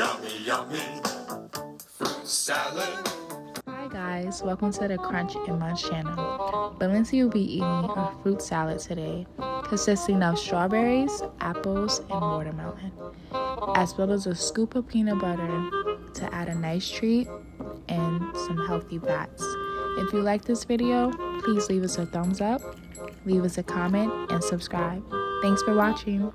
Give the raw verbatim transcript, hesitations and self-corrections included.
yummy, yummy fruit salad. Hi guys, welcome to the Crunch and Munch channel. Balenci will be eating a fruit salad today, consisting of strawberries, apples, and watermelon, as well as a scoop of peanut butter to add a nice treat and some healthy fats. If you like this video, please leave us a thumbs up, leave us a comment, and subscribe. Thanks for watching.